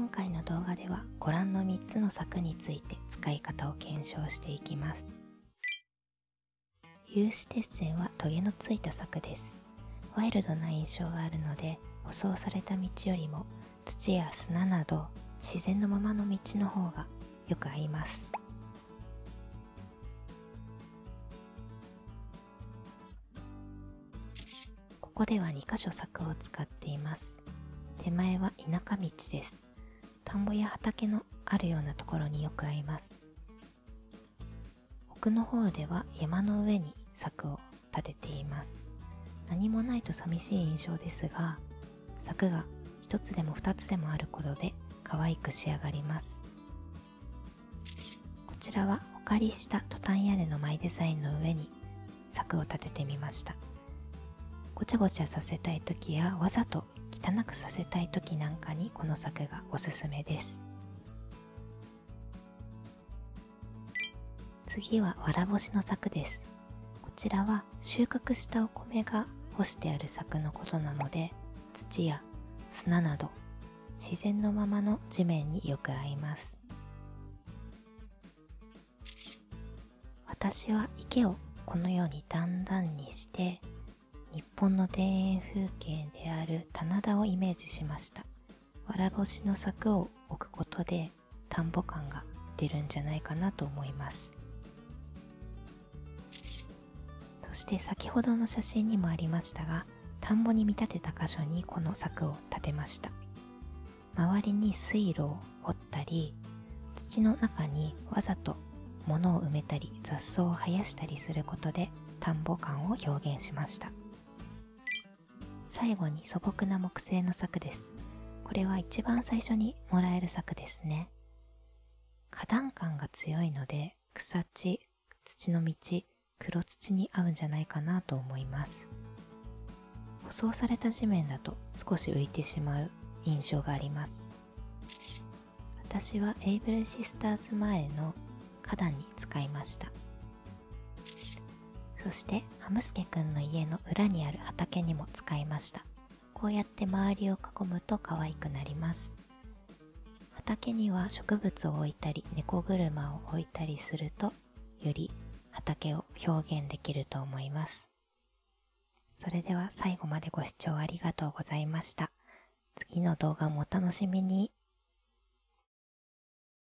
今回の動画ではご覧の3つの柵について使い方を検証していきます。有刺鉄線はトゲのついた柵です。ワイルドな印象があるので、舗装された道よりも土や砂など自然のままの道の方がよく合います。ここでは2箇所柵を使っています。手前は田舎道です。田んぼや畑のあるようなところによく合います。奥の方では山の上に柵を立てています。何もないと寂しい印象ですが、柵が1つでも2つでもあることで可愛く仕上がります。こちらはお借りしたトタン屋根のマイデザインの上に柵を立ててみました。ごちゃごちゃさせたい時やわざと汚くさせたい時なんかにこの柵がおすすめです。次は藁干しの柵です。こちらは収穫したお米が干してある柵のことなので、土や砂など自然のままの地面によく合います。私は池をこのように段々にして日本の田園風景である棚田をイメージしました。藁干しの柵を置くことで田んぼ感が出るんじゃないかなと思います。そして先ほどの写真にもありましたが、田んぼに見立てた箇所にこの柵を立てました。周りに水路を掘ったり、土の中にわざと物を埋めたり雑草を生やしたりすることで田んぼ感を表現しました。最後に素朴な木製の柵です。これは一番最初にもらえる柵ですね。花壇感が強いので草地、土の道、黒土に合うんじゃないかなと思います。舗装された地面だと少し浮いてしまう印象があります。私はエイブルシスターズ前の花壇に使いました。そしてハムスケくんの家の裏にある畑にも使いました。こうやって周りを囲むと可愛くなります。畑には植物を置いたり猫車を置いたりするとより畑を表現できると思います。それでは最後までご視聴ありがとうございました。次の動画もお楽しみに。